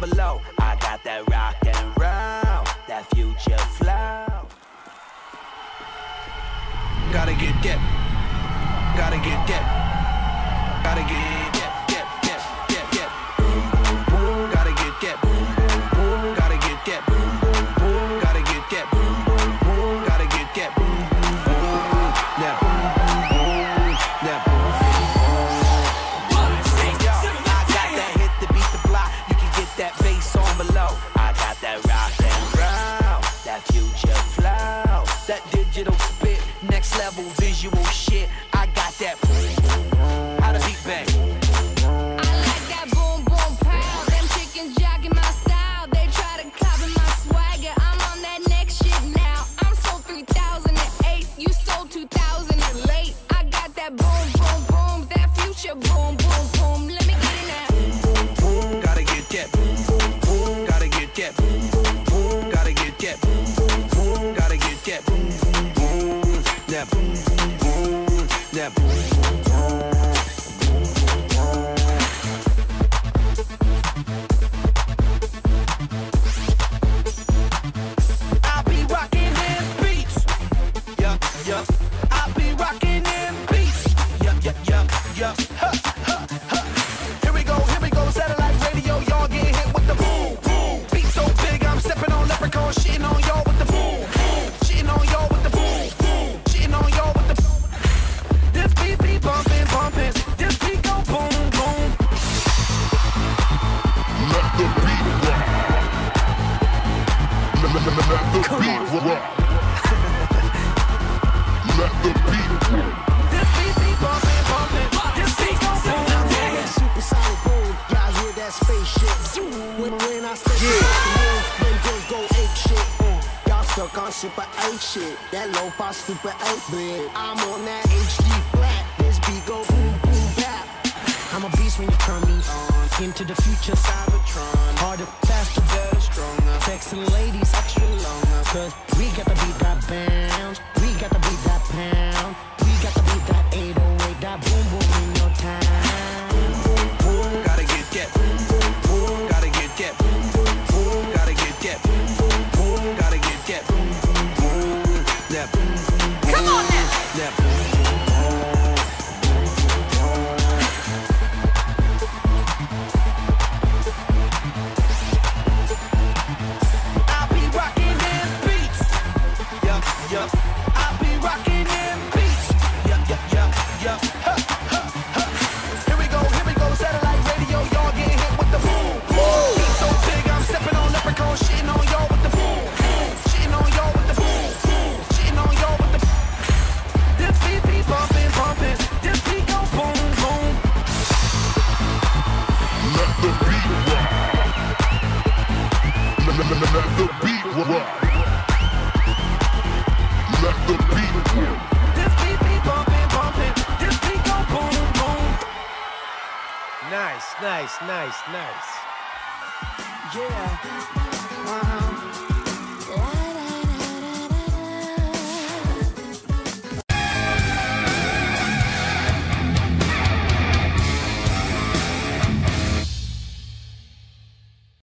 down below. I got that rock and roll, that future flow. Gotta get dip, gotta get dip, gotta get dip, dip, dip, dip, dip. Boom, boom, boom, gotta get dip, boom, boom, boom, gotta get dip, boom, boom, boom, gotta get dip, boom, boom, boom, gotta get dip, boom, boom, boom, that boom, boom, boom, that boom, boom, boom. Yo, I got that hit to beat the block. You can get that bass on below. I got that rock and roll, that future flow, that digital spit, next level visual shit. I got that. How to beat back. I like that boom boom pow. Them chickens jogging my style. They try to copy my swagger. I'm on that next shit now. I'm sold 3008. You sold 2000 and late. I got that boom boom boom. That future boom boom boom. Let me get in that. Boom boom boom. Gotta get that. Boom boom boom. Gotta get that. Boom boom boom. Gotta get that. Boom boom boom. Gotta get that. Boom boom boom. That boom boom boom. That boom boom boom. Super 8 shit, that lo-fi super 8 bit. I'm on that HD flat, this beat go boom boom bap. I'm a beast when you turn me on. Into the future Cybertron, harder, faster, better, stronger. Sexy ladies extra longer, cause we got the beat that bounce, we got the beat that pound, we got the beat that 808, that boom boom in no time. Boom boom boom, gotta get that. Boom boom boom, gotta get that. Boom boom boom, gotta get that. Boom boom boom, gotta get that. Boom, boom, boom. Come on now! Nice, nice, nice, nice. Yeah.